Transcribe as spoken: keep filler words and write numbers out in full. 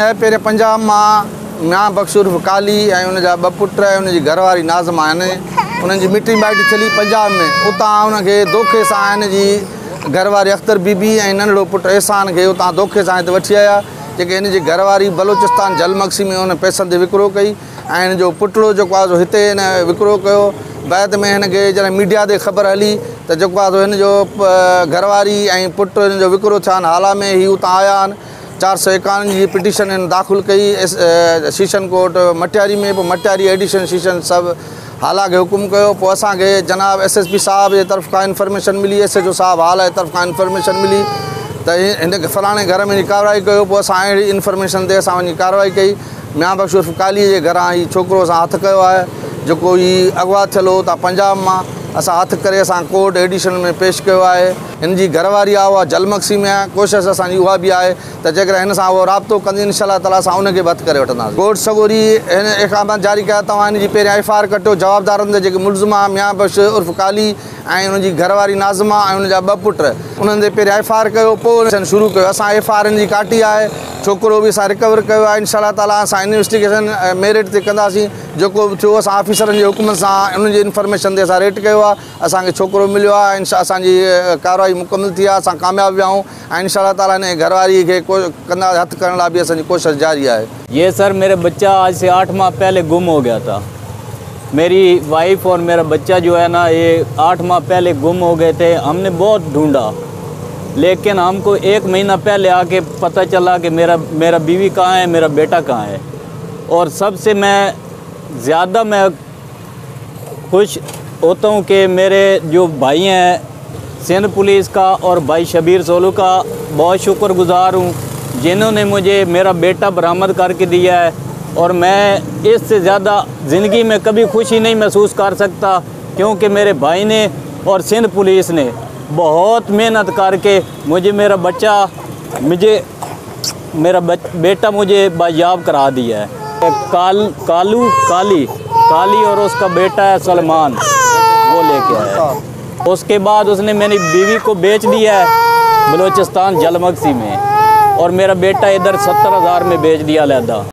पे पंजाब में ना बक्सूर वकाली ए उन ब पुट उन घरवारी नाज़म आन उन मिटी माइटी चली पंजाब में उतां उनके धोखे से इन जी घरवारी अख्तर बीबी ए नंढड़ो पुट एहसान के उतां धोखे से वठी आया जी इन जी घरवारी बलोचिस्तान जलमक्सी में उन पैसन से विकिरो कई इन जो पुटड़ो जो हिते इन विकिरो किया बाद में इनके जैसे मीडिया से खबर हली तो जो इन घरवारी ए पुट इन विकिरो थे हाला में ही उतां आया चार सौ एकानवे की पिटिशन इन दाखिल कई शीशन कोर्ट मटियारी में मटियारी एडिशन शीशन सब हाला के हुकुम किया असा के जनाब एस एस पी साहब के तरफ का इंफॉर्मेशन मिली एस एच ओ साहब हाला के तरफ का इंफॉर्मेशन मिली तो इन फलाने घर में कार्रवाई कई इंफॉर्मेशन से असा वही कार्रवाई कई मियाँ बख्शूर फुकाली के घर ही छोकरो से हथ किया है जो अगवा थियल हो पंजाब में असा हथ करे असा कोर्ट एडिशन में पेश किया है। इनकी घरवारी आ जलमक्सी में कोशिश असा उहा भी है तो जैसे इन वो राब्तो कदी इंशाल्लाह ताला असा उनके बत करे वठंदा। कोर्ट सगोरी इन अहकाम जारी किया तव्हां इन जी पहिरियां एफ आई आर कटो जवाबदारनि जे मुलज़िमा मियाँ बख्श उर्फ काली ए उनकी घरवारी नाज़मा ए उनजा ब पुट उन्होंने पहिरियां एफ आई आर किया शुरू किया असा एफ आई आर इनकी काटी है छोकरो भी असा रिकवर किया इंशाल्लाह ताला असा इन्वेस्टिगेशन मेरिट से कंदासीं जो थो असा ऑफिसर के हुक्म से उनकी इंफॉर्मेशन से असा रेट किया असा छोकरो मिलो है असांजी कार्रवाई मुकम्मल थी असा कामयाब हुआ हूँ इंशाल्लाह ताला ने घरवारी के कंदा हथ करने भी असांजी कोशिश जारी है। ये सर मेरे बच्चा आज से आठ माह पहले गुम हो गया था। मेरी वाइफ और मेरा बच्चा जो है ना ये आठ माह पहले गुम हो गए थे। हमने बहुत ढूँढा लेकिन हमको एक महीना पहले आके पता चला कि मेरा मेरा बीवी कहाँ है मेरा बेटा कहाँ है। और सबसे मैं ज़्यादा मैं खुश होता हूँ कि मेरे जो भाई हैं सिंध पुलिस का और भाई शबीर सोलू का बहुत शुक्रगुज़ार हूँ जिन्होंने मुझे मेरा बेटा बरामद करके दिया है। और मैं इससे ज़्यादा ज़िंदगी में कभी खुशी नहीं महसूस कर सकता क्योंकि मेरे भाई ने और सिंध पुलिस ने बहुत मेहनत करके मुझे मेरा बच्चा मुझे मेरा बच, बेटा मुझे बायाब करा दिया है। काल कालू काली काली और उसका बेटा है सलमान वो लेके आया। उसके बाद उसने मेरी बीवी को बेच दिया है बलूचिस्तान जलमक्सी में और मेरा बेटा इधर सत्तर हज़ार में बेच दिया लैदा।